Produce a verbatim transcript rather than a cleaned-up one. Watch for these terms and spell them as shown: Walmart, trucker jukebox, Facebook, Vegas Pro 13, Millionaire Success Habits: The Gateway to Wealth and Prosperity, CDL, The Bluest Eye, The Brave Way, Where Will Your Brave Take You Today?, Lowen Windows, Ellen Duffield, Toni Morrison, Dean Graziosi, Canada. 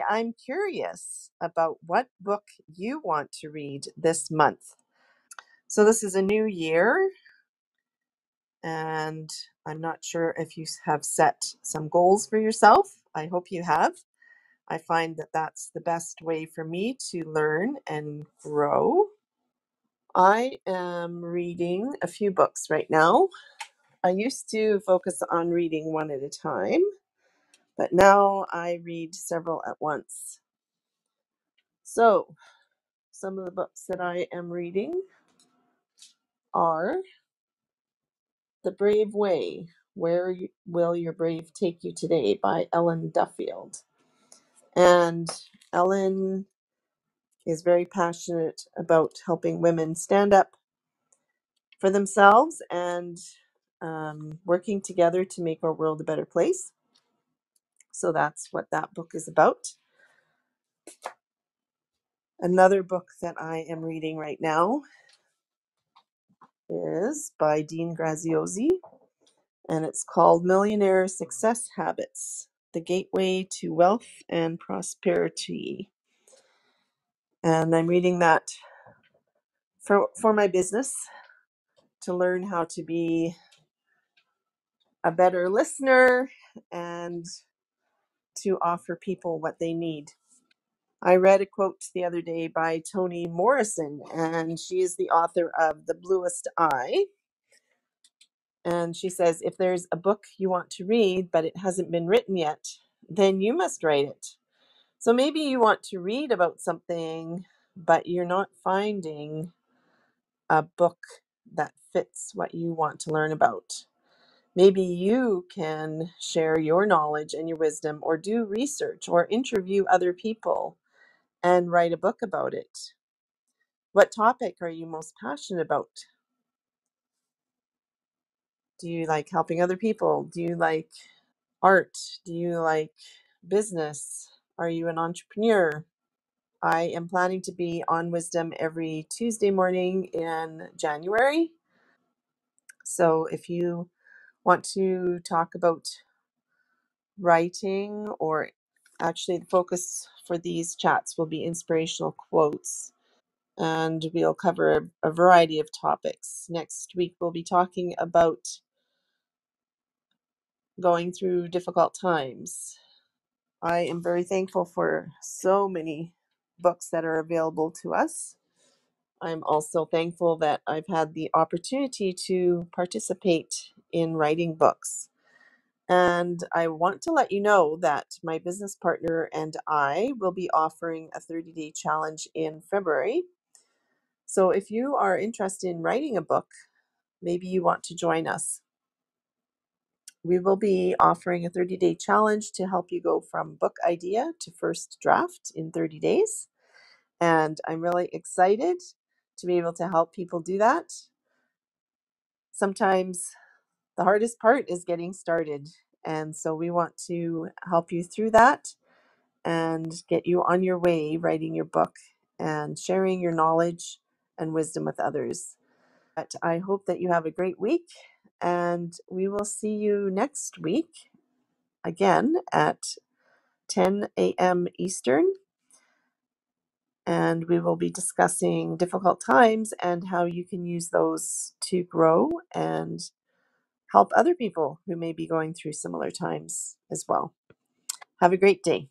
Today, I'm curious about what book you want to read this month. So this is a new year, and I'm not sure if you have set some goals for yourself. I hope you have. I find that that's the best way for me to learn and grow. I am reading a few books right now. I used to focus on reading one at a time, but now I read several at once. So some of the books that I am reading are The Brave Way, Where Will Your Brave Take You Today? By Ellen Duffield. And Ellen is very passionate about helping women stand up for themselves and um, working together to make our world a better place. So that's what that book is about. Another book that I am reading right now is by Dean Graziosi, and it's called Millionaire Success Habits: The Gateway to Wealth and Prosperity. And I'm reading that for, for my business, to learn how to be a better listener and to offer people what they need. I read a quote the other day by Toni Morrison, and she is the author of The Bluest Eye. And she says, if there's a book you want to read, but it hasn't been written yet, then you must write it. So maybe you want to read about something, but you're not finding a book that fits what you want to learn about. Maybe you can share your knowledge and your wisdom, or do research, or interview other people and write a book about it. What topic are you most passionate about? Do you like helping other people? Do you like art? Do you like business? Are you an entrepreneur? I am planning to be on Wisdom every Tuesday morning in January. So if you want to talk about writing, or actually the focus for these chats will be inspirational quotes, and we'll cover a variety of topics. Next week, we'll be talking about going through difficult times. I am very thankful for so many books that are available to us. I'm also thankful that I've had the opportunity to participate in writing books. And I want to let you know that my business partner and I will be offering a thirty-day challenge in February. So if you are interested in writing a book, maybe you want to join us. We will be offering a thirty-day challenge to help you go from book idea to first draft in thirty days. And I'm really excited to be able to help people do that. Sometimes the hardest part is getting started. And so we want to help you through that and get you on your way writing your book and sharing your knowledge and wisdom with others. But I hope that you have a great week, and we will see you next week again at ten a.m. Eastern. And we will be discussing difficult times and how you can use those to grow and help other people who may be going through similar times as well. Have a great day.